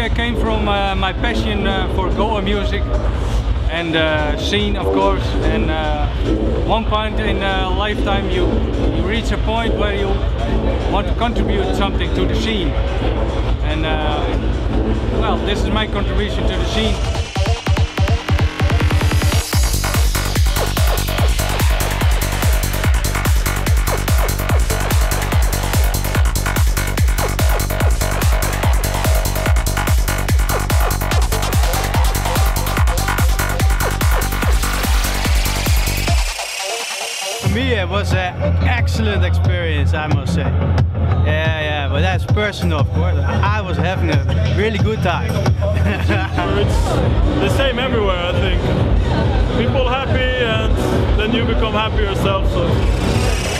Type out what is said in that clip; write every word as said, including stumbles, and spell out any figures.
idea came from uh, my passion uh, for Goa music and uh, scene, of course. And uh, one point in a lifetime, you, you reach a point where you want to contribute something to the scene. And uh, well, this is my contribution to the scene. For me, it was an excellent experience, I must say. Yeah, yeah, but that's personal, of course. I was having a really good time. It's the same everywhere, I think. People happy, and then you become happy yourself. So.